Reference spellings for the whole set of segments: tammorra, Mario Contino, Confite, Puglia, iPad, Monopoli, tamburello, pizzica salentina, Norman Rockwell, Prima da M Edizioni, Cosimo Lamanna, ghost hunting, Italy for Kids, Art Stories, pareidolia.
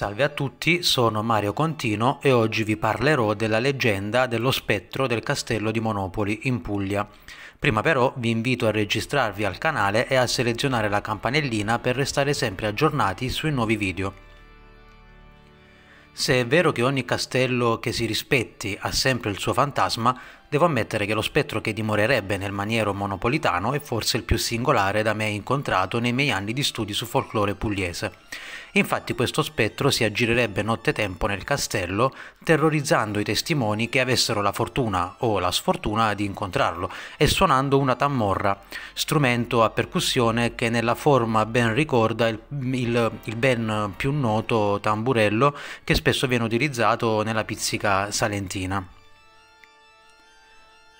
Salve a tutti, sono Mario Contino e oggi vi parlerò della leggenda dello spettro del castello di Monopoli in Puglia. Prima però vi invito a registrarvi al canale e a selezionare la campanellina per restare sempre aggiornati sui nuovi video. Se è vero che ogni castello che si rispetti ha sempre il suo fantasma, devo ammettere che lo spettro che dimorerebbe nel maniero monopolitano è forse il più singolare da me incontrato nei miei anni di studi su folklore pugliese. Infatti questo spettro si aggirerebbe nottetempo nel castello, terrorizzando i testimoni che avessero la fortuna o la sfortuna di incontrarlo e suonando una tammorra, strumento a percussione che nella forma ben ricorda il ben più noto tamburello che spesso viene utilizzato nella pizzica salentina.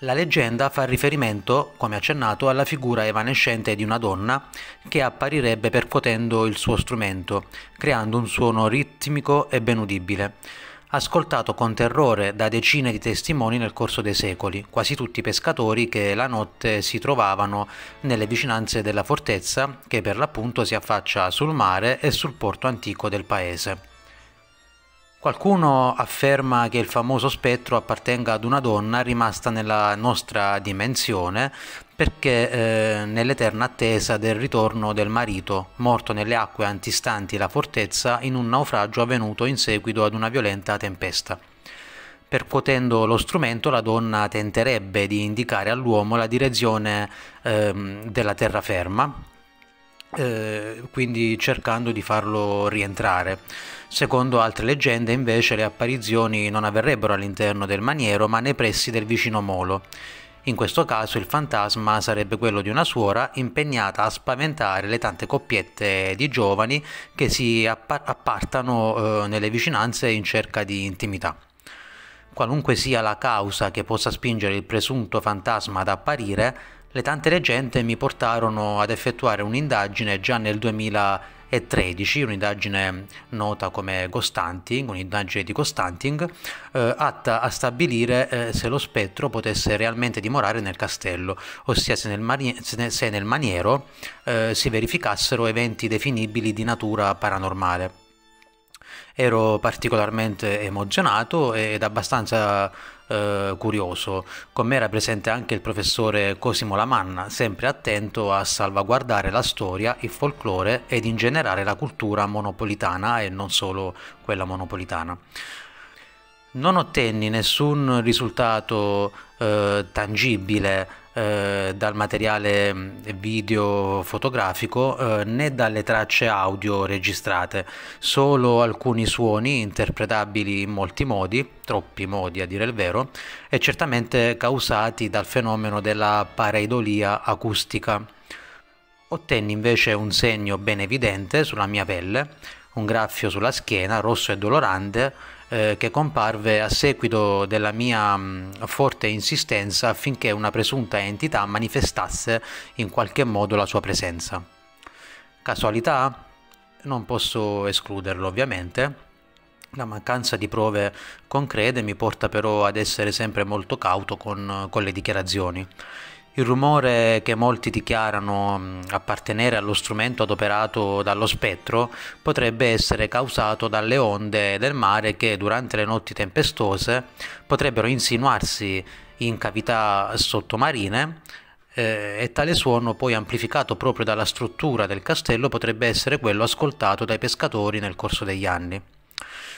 La leggenda fa riferimento, come accennato, alla figura evanescente di una donna che apparirebbe percotendo il suo strumento, creando un suono ritmico e ben udibile, ascoltato con terrore da decine di testimoni nel corso dei secoli, quasi tutti pescatori che la notte si trovavano nelle vicinanze della fortezza che per l'appunto si affaccia sul mare e sul porto antico del paese. Qualcuno afferma che il famoso spettro appartenga ad una donna rimasta nella nostra dimensione perché nell'eterna attesa del ritorno del marito, morto nelle acque antistanti la fortezza in un naufragio avvenuto in seguito ad una violenta tempesta. Percuotendo lo strumento, la donna tenterebbe di indicare all'uomo la direzione della terraferma, quindi cercando di farlo rientrare. Secondo altre leggende invece le apparizioni non avverrebbero all'interno del maniero ma nei pressi del vicino molo. In questo caso il fantasma sarebbe quello di una suora impegnata a spaventare le tante coppiette di giovani che si appartano nelle vicinanze in cerca di intimità. Qualunque sia la causa che possa spingere il presunto fantasma ad apparire, le tante leggende mi portarono ad effettuare un'indagine già nel 2013, un'indagine nota come ghost hunting, un'indagine di ghost hunting, atta a stabilire se lo spettro potesse realmente dimorare nel castello, ossia se nel maniero si verificassero eventi definibili di natura paranormale. Ero particolarmente emozionato ed abbastanza curioso. Con me era presente anche il professore Cosimo Lamanna, sempre attento a salvaguardare la storia, il folklore ed in generale la cultura monopolitana e non solo quella monopolitana. Non ottenni nessun risultato tangibile dal materiale video fotografico né dalle tracce audio registrate, solo alcuni suoni interpretabili in molti modi, troppi modi a dire il vero, e certamente causati dal fenomeno della pareidolia acustica. Ottenni invece un segno ben evidente sulla mia pelle, un graffio sulla schiena rosso e dolorante che comparve a seguito della mia forte insistenza affinché una presunta entità manifestasse in qualche modo la sua presenza. Casualità? Non posso escluderlo ovviamente. La mancanza di prove concrete mi porta però ad essere sempre molto cauto con le dichiarazioni. Il rumore che molti dichiarano appartenere allo strumento adoperato dallo spettro potrebbe essere causato dalle onde del mare che durante le notti tempestose potrebbero insinuarsi in cavità sottomarine e tale suono poi amplificato proprio dalla struttura del castello potrebbe essere quello ascoltato dai pescatori nel corso degli anni.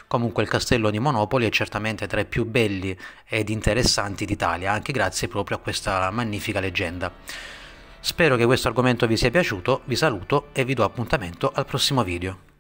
Comunque il castello di Monopoli è certamente tra i più belli ed interessanti d'Italia, anche grazie proprio a questa magnifica leggenda. Spero che questo argomento vi sia piaciuto, vi saluto e vi do appuntamento al prossimo video.